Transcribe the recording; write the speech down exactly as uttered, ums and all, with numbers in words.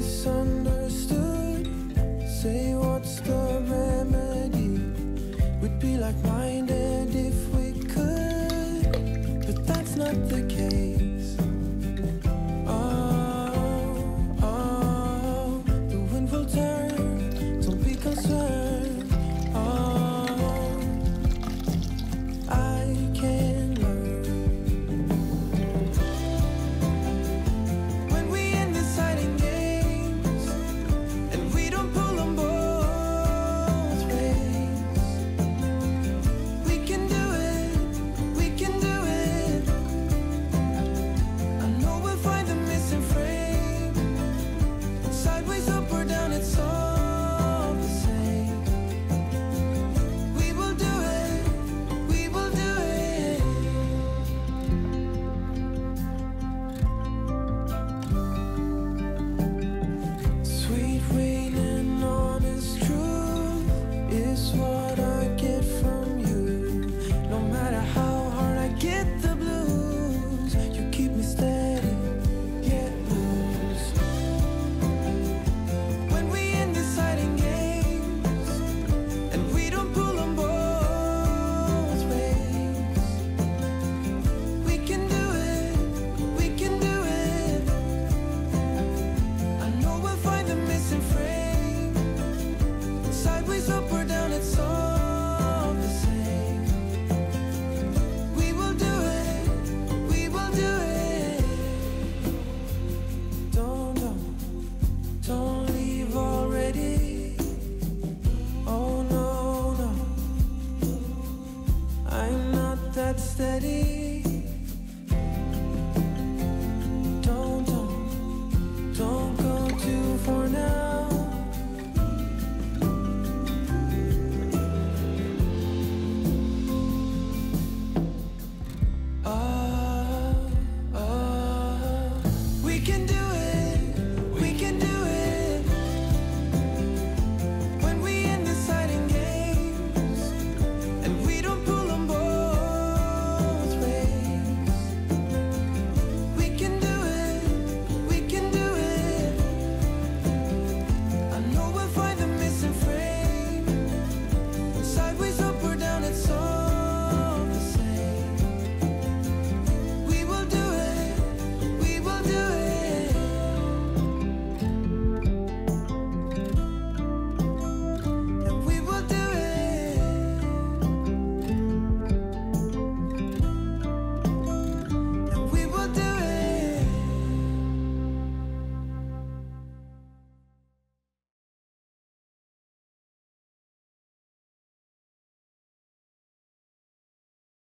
misunderstood. Say what's the remedy? We'd be like-minded if we could, but that's not the case. Oh, oh, the wind will turn, don't be concerned. Oh, I can't. Steady, don't, don't, don't go too far now.